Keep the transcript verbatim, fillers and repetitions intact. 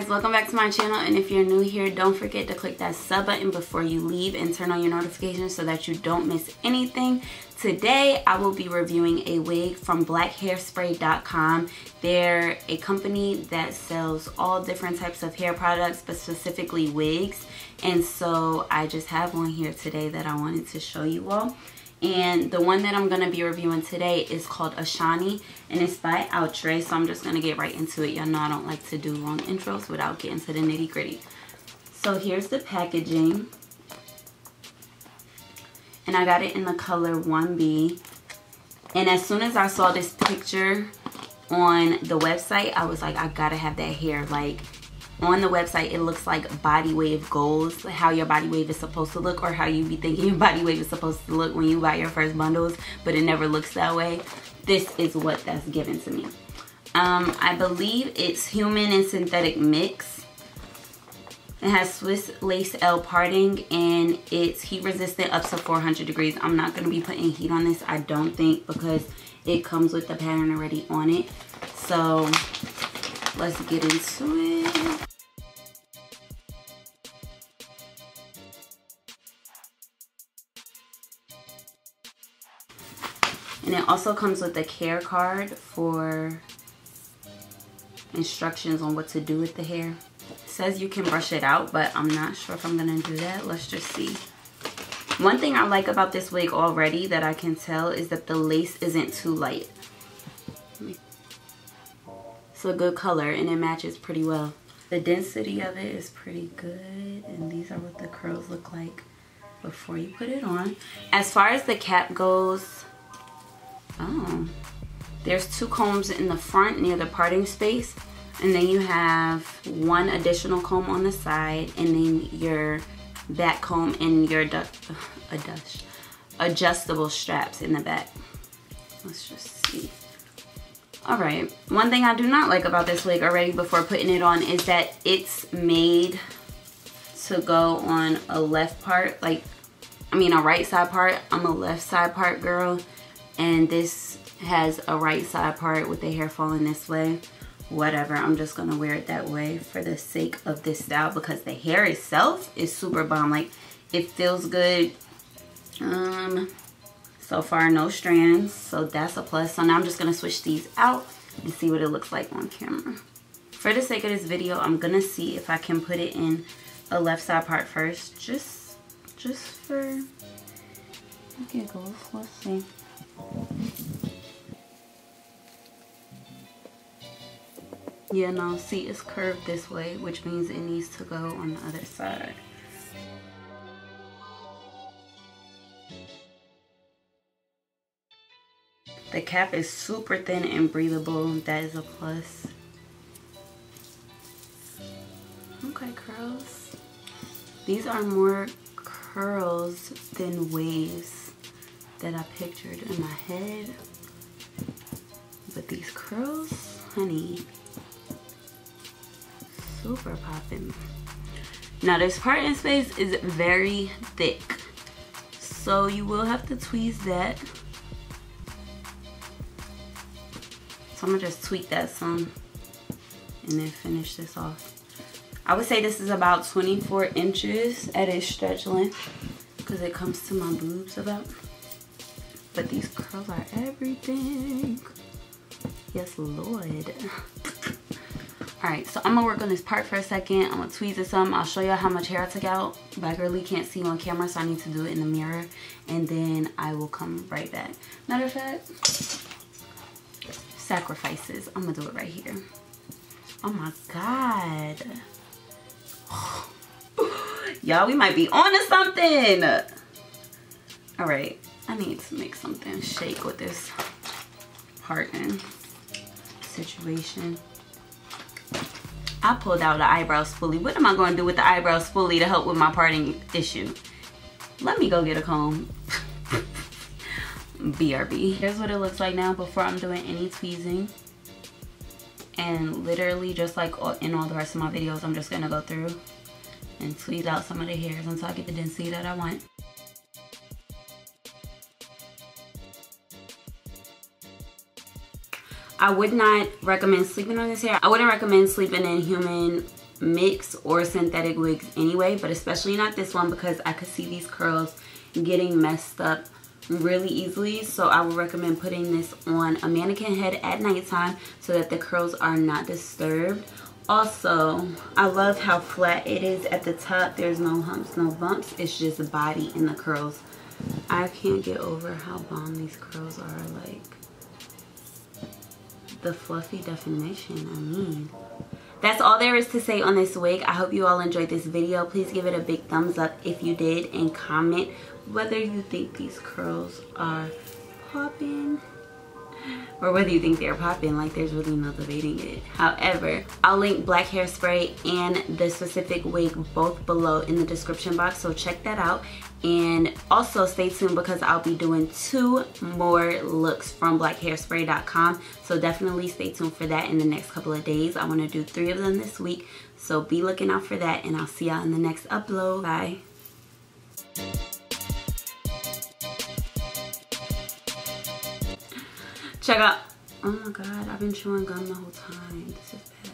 guys, welcome back to my channel, and if you're new here, don't forget to click that sub button before you leave and turn on your notifications so that you don't miss anything. Today I will be reviewing a wig from black hairspray dot com. They're a company that sells all different types of hair products, but specifically wigs, and so I just have one here today that I wanted to show you all. And the one that I'm going to be reviewing today is called Ashani, and it's by Outre. So I'm just going to get right into it. Y'all know I don't like to do long intros without getting to the nitty gritty. So here's the packaging. And I got it in the color one B. And as soon as I saw this picture on the website, I was like, I gotta have that hair. Like, on the website, it looks like body wave goals, how your body wave is supposed to look, or how you be thinking your body wave is supposed to look when you buy your first bundles, but it never looks that way. This is what that's given to me. Um, I believe it's human and synthetic mix. It has Swiss lace L parting, and it's heat resistant up to four hundred degrees. I'm not going to be putting heat on this, I don't think, because it comes with the pattern already on it. So let's get into it. And it also comes with a care card for instructions on what to do with the hair. It says you can brush it out, but I'm not sure if I'm gonna do that. Let's just see. One thing I like about this wig already that I can tell is that the lace isn't too light. A good color, and it matches pretty well. The density of it is pretty good, and these are what the curls look like before you put it on. As far as the cap goes, oh, there's two combs in the front near the parting space, and then you have one additional comb on the side, and then your back comb and your du a dush, adjustable straps in the back. Let's just see. Alright, one thing I do not like about this wig already before putting it on is that it's made to go on a left part, like, I mean a right side part. I'm a left side part girl, and this has a right side part with the hair falling this way. Whatever, I'm just going to wear it that way for the sake of this style, because the hair itself is super bomb. Like, it feels good. Um... So far, no strands, so that's a plus. So now I'm just gonna switch these out and see what it looks like on camera. For the sake of this video, I'm gonna see if I can put it in a left side part first, just just for giggles. Let's see. Yeah, no, see, it's curved this way, which means it needs to go on the other side. The cap is super thin and breathable. That is a plus. Okay, curls. These are more curls than waves that I pictured in my head. But these curls, honey, super popping. Now this parting space is very thick, so you will have to tweeze that. I'm gonna just tweak that some and then finish this off. I would say this is about twenty-four inches at its stretch length, because it comes to my boobs about. But these curls are everything. Yes, Lord. Alright, so I'm gonna work on this part for a second. I'm gonna tweeze it some. I'll show you how much hair I took out. Black girly can't see on camera, so I need to do it in the mirror, and then I will come right back. Matter of fact, sacrifices. I'm gonna do it right here. Oh my god. Y'all, we might be on to something. All right, I need to make something shake with this parting situation. I pulled out the eyebrow spoolie. What am I gonna do with the eyebrow spoolie to help with my parting issue? Let me go get a comb. B R B. Here's what it looks like now before I'm doing any tweezing, and literally just like in all the rest of my videos, I'm just gonna go through and tweeze out some of the hairs until I get the density that I want. I would not recommend sleeping on this hair. I wouldn't recommend sleeping in human mix or synthetic wigs anyway, but especially not this one because I could see these curls getting messed up really easily. So I would recommend putting this on a mannequin head at nighttime so that the curls are not disturbed. Also, I love how flat it is at the top. There's no humps, no bumps. It's just the body and the curls. I can't get over how bomb these curls are, like the fluffy definition, I mean. That's all there is to say on this wig. I hope you all enjoyed this video. Please give it a big thumbs up if you did, and comment whether you think these curls are popping or whether you think they're popping. Like, there's really no debating it. However, I'll link Black Hairspray and the specific wig both below in the description box, so check that out. And also stay tuned because I'll be doing two more looks from black hairspray dot com. So definitely stay tuned for that in the next couple of days. I want to do three of them this week. So be looking out for that, and I'll see y'all in the next upload. Bye. Check out. Oh my god, I've been chewing gum the whole time. This is bad.